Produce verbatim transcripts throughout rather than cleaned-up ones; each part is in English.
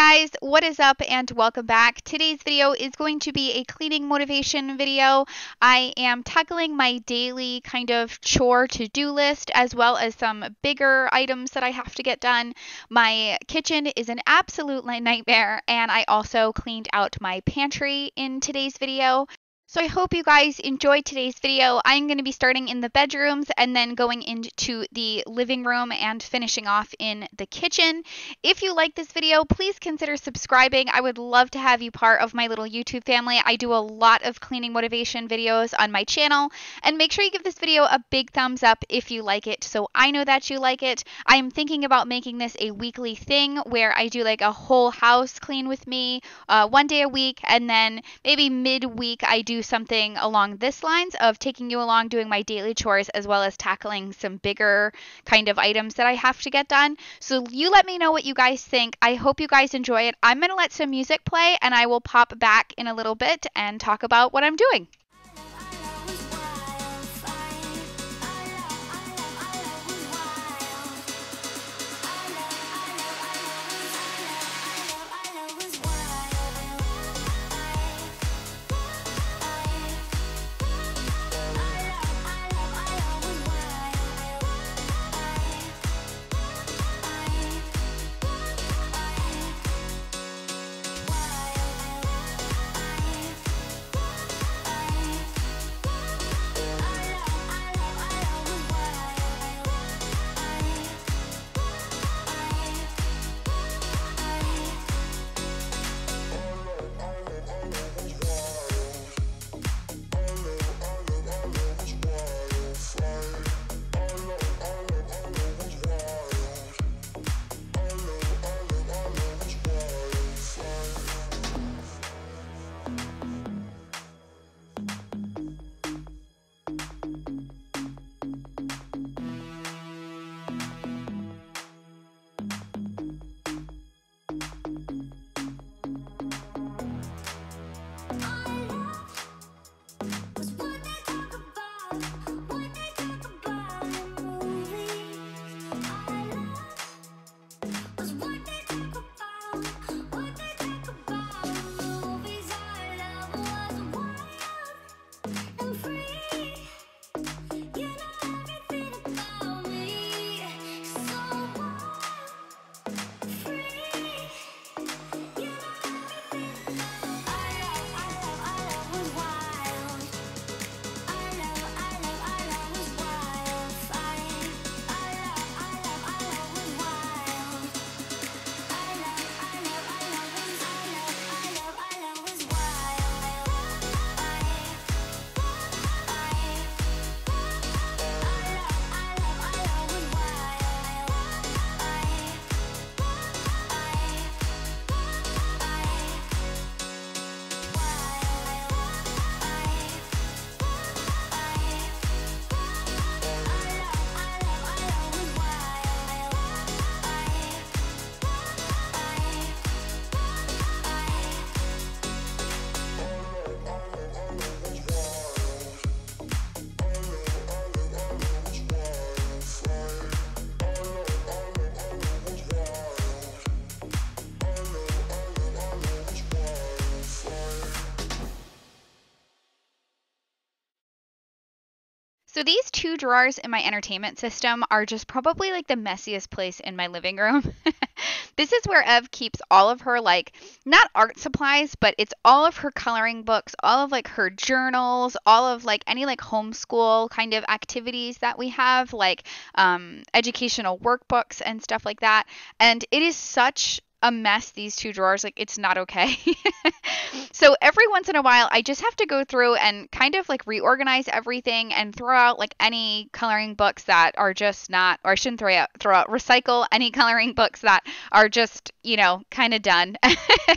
guys, what is up and welcome back. Today's video is going to be a cleaning motivation video. I am tackling my daily kind of chore to-do list as well as some bigger items that I have to get done. My kitchen is an absolute nightmare and I also cleaned out my pantry in today's video. So I hope you guys enjoyed today's video. I'm going to be starting in the bedrooms and then going into the living room and finishing off in the kitchen. If you like this video, please consider subscribing. I would love to have you part of my little YouTube family. I do a lot of cleaning motivation videos on my channel. And make sure you give this video a big thumbs up if you like it so I know that you like it. I am thinking about making this a weekly thing where I do like a whole house clean with me uh, one day a week, and then maybe midweek I do something along this lines of taking you along doing my daily chores as well as tackling some bigger kind of items that I have to get done. So you let me know what you guys think. I hope you guys enjoy it. I'm going to let some music play and I will pop back in a little bit and talk about what I'm doing. So these two drawers in my entertainment system are just probably like the messiest place in my living room. This is where Ev keeps all of her, like, not art supplies, but it's all of her coloring books, all of like her journals, all of like any like homeschool kind of activities that we have, like um, educational workbooks and stuff like that. And it is such a mess, these two drawers, like it's not okay. So every once in a while I just have to go through and kind of like reorganize everything and throw out like any coloring books that are just not, or I shouldn't throw out, throw out, recycle any coloring books that are just, you know, kind of done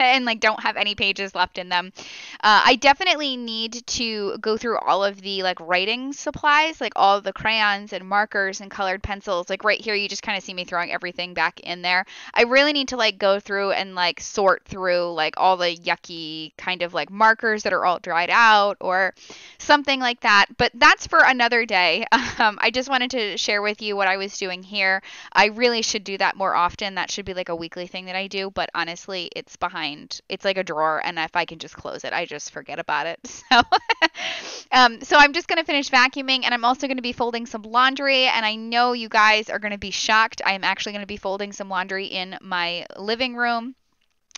and like don't have any pages left in them. Uh, I definitely need to go through all of the like writing supplies, like all the crayons and markers and colored pencils. Like right here, you just kind of see me throwing everything back in there. I really need to like go go through and like sort through like all the yucky kind of like markers that are all dried out or something like that. But that's for another day. Um, I just wanted to share with you what I was doing here. I really should do that more often. That should be like a weekly thing that I do. But honestly, it's behind, it's like a drawer. And if I can just close it, I just forget about it. So, um, so I'm just going to finish vacuuming, and I'm also going to be folding some laundry. And I know you guys are going to be shocked. I am actually going to be folding some laundry in my living room.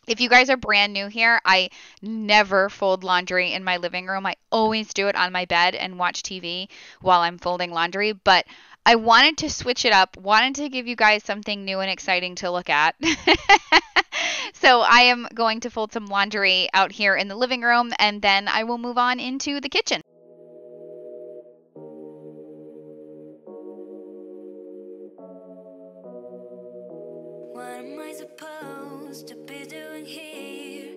If you guys are brand new here, I never fold laundry in my living room. I always do it on my bed and watch T V while I'm folding laundry. But I wanted to switch it up, wanted to give you guys something new and exciting to look at. So I am going to fold some laundry out here in the living room, and then I will move on into the kitchen. What am I supposed to be doing here?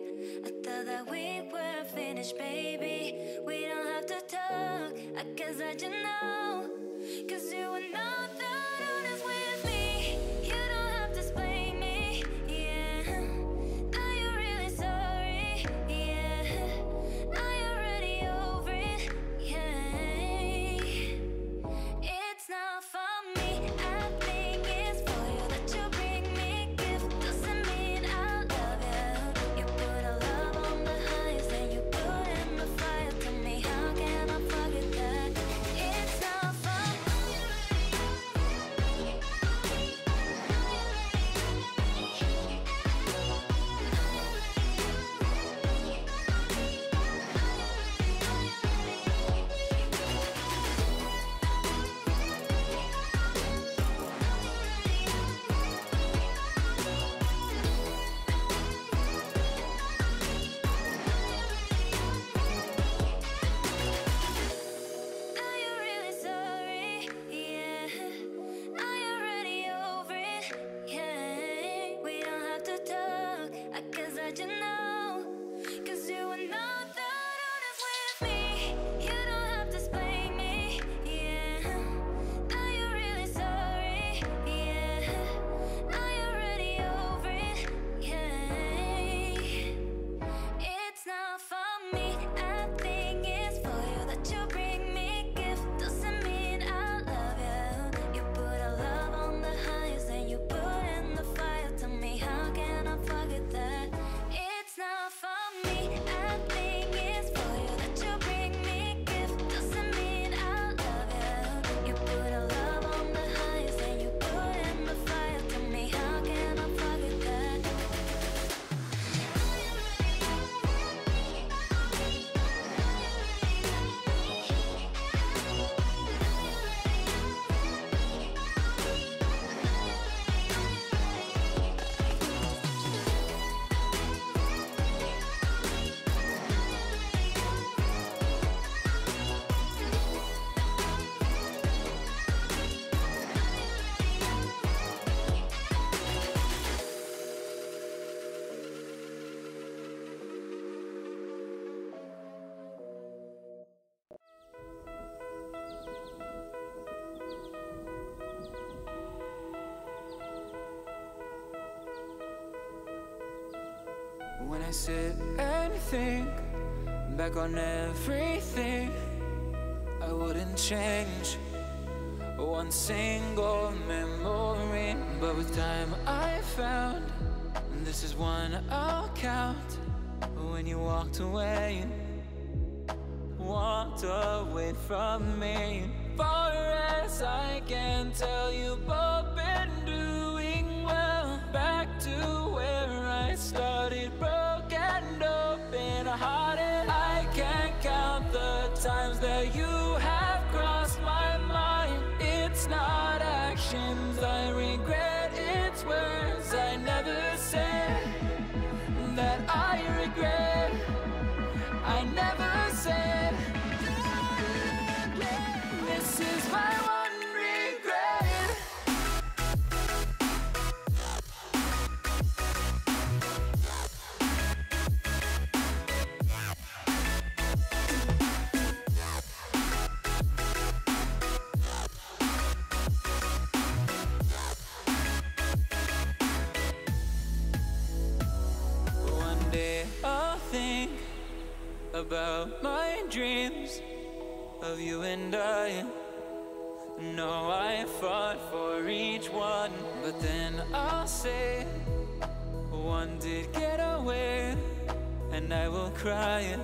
I thought that we were finished, baby. We don't have to talk, I guess I just know. Cause you are not the honest with me. You don't have to explain me, yeah. Are you really sorry, yeah? Are you already over it, yeah? It's not for me, I think it's for you. That you bring me gift doesn't mean I love you. You put a love on the highest and you put in the fire to me. How can I forget that? It's not. When I sit and think back on everything, I wouldn't change one single memory. But with time I found this is one I'll count. When you walked away, walked away from me. Far as I can tell, you've both been doing well. Back to where I started, broke and open hearted. I can't count the times that you have crossed my mind. It's not actions I regret, it's words I never said that I regret. I never said. This is my one regret. about my dreams of you and I. No, I fought for each one, but then I'll say one did get away, and I will cry.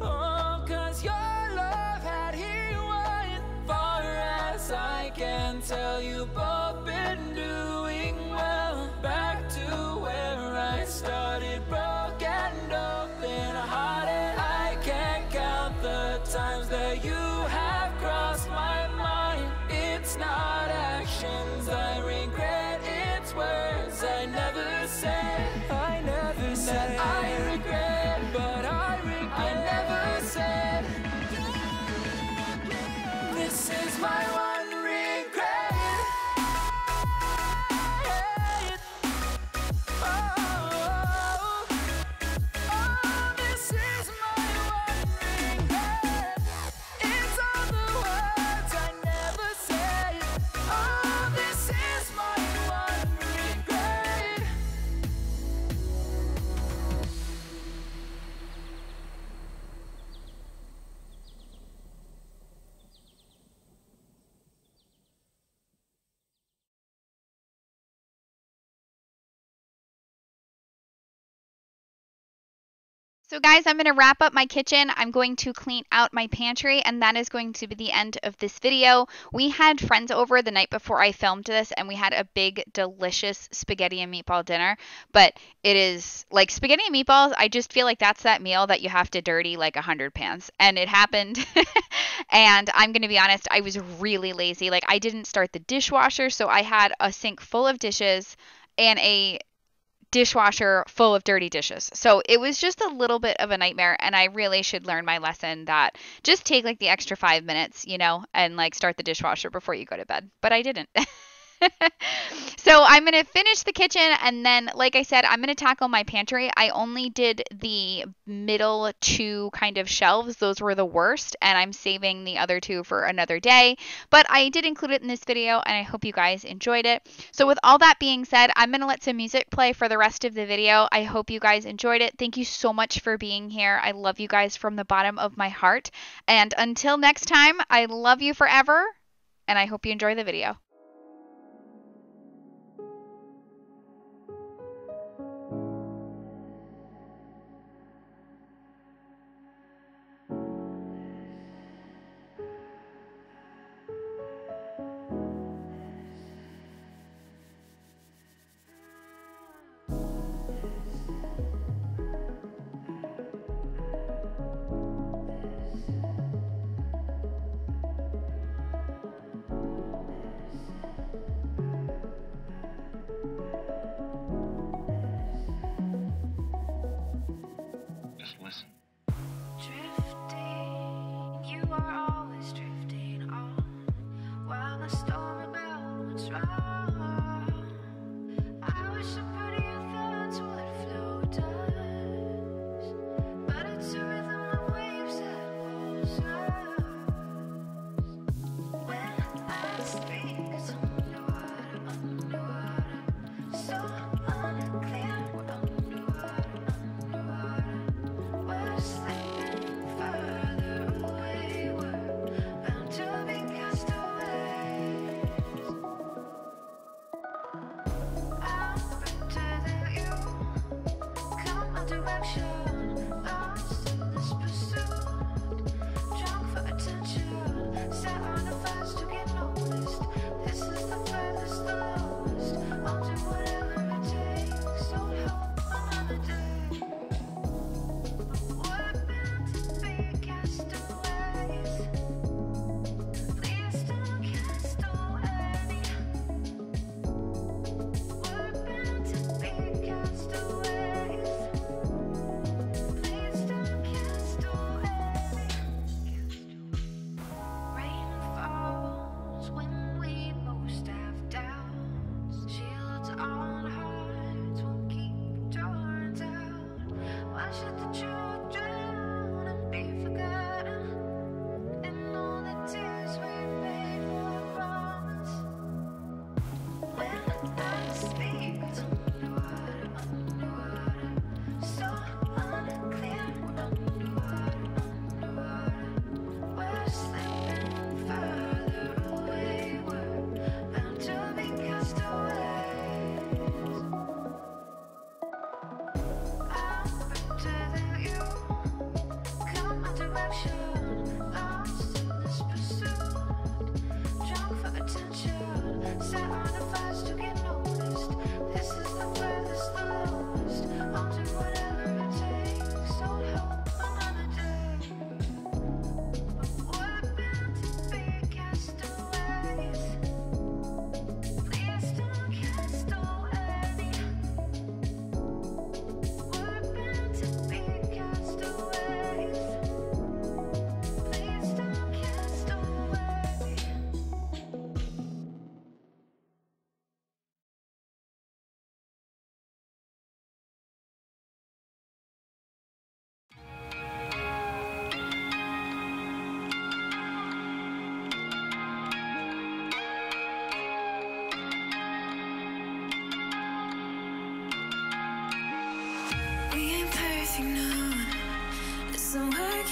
Oh, cause your love had here one. Far as I can tell, you both been doing well. Back to where I started, broke and open hearted. I can't count the times that you have crossed my mind. It's not actions I regret, it's words I never said. I never said I regret, but I regret. I never said. This is my one regret. Oh, oh, this is my one regret. It's all the words I never said. Oh, this is my one regret. So guys, I'm going to wrap up my kitchen. I'm going to clean out my pantry, and that is going to be the end of this video. We had friends over the night before I filmed this, and we had a big, delicious spaghetti and meatball dinner, but it is like spaghetti and meatballs. I just feel like that's that meal that you have to dirty like a hundred pans, and it happened. And I'm going to be honest, I was really lazy. Like, I didn't start the dishwasher, so I had a sink full of dishes and a dishwasher full of dirty dishes. So it was just a little bit of a nightmare, and I really should learn my lesson that just take like the extra five minutes, you know, and like start the dishwasher before you go to bed. But I didn't. So I'm going to finish the kitchen, and then, like I said, I'm going to tackle my pantry. I only did the middle two kind of shelves. Those were the worst, and I'm saving the other two for another day. But I did include it in this video, and I hope you guys enjoyed it. So with all that being said, I'm going to let some music play for the rest of the video. I hope you guys enjoyed it. Thank you so much for being here. I love you guys from the bottom of my heart. And until next time, I love you forever, and I hope you enjoy the video.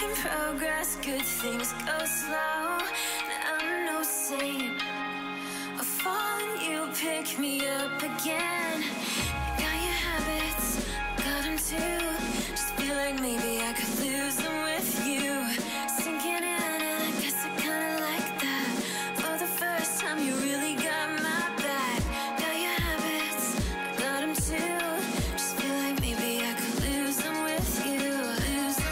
making progress, good things go slow. I'm no saint, I've fallen, you pick me up again. Got your habits, got them too. Just feel like maybe I could lose them with you. Sinking in, and I guess I kinda like that. For the first time you really got my back. Got your habits, got them too. Just feel like maybe I could lose them with you.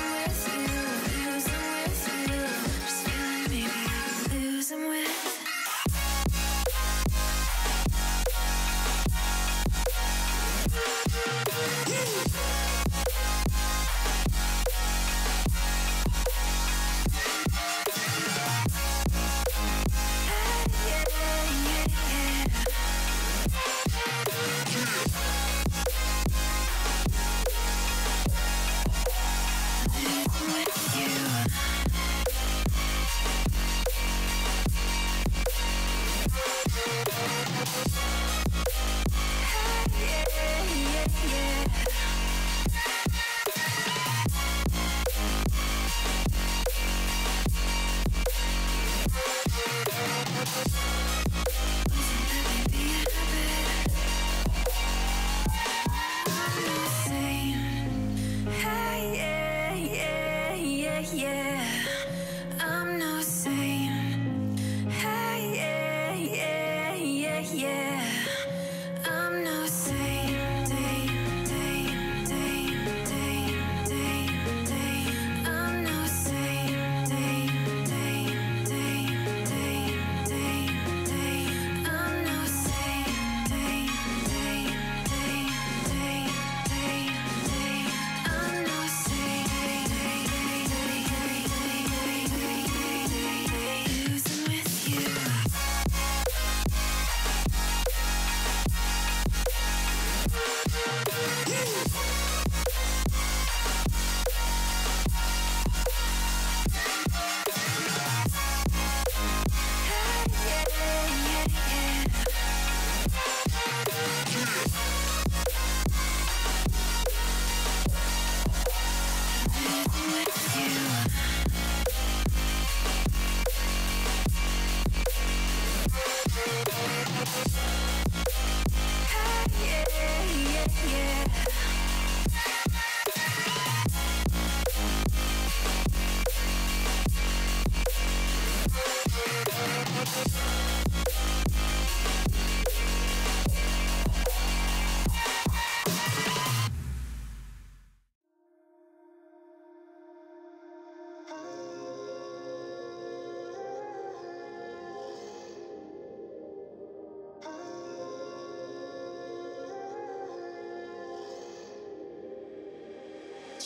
Lose them with you, lose them with you. Just feel like maybe I could lose them with you.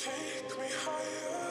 Take me higher.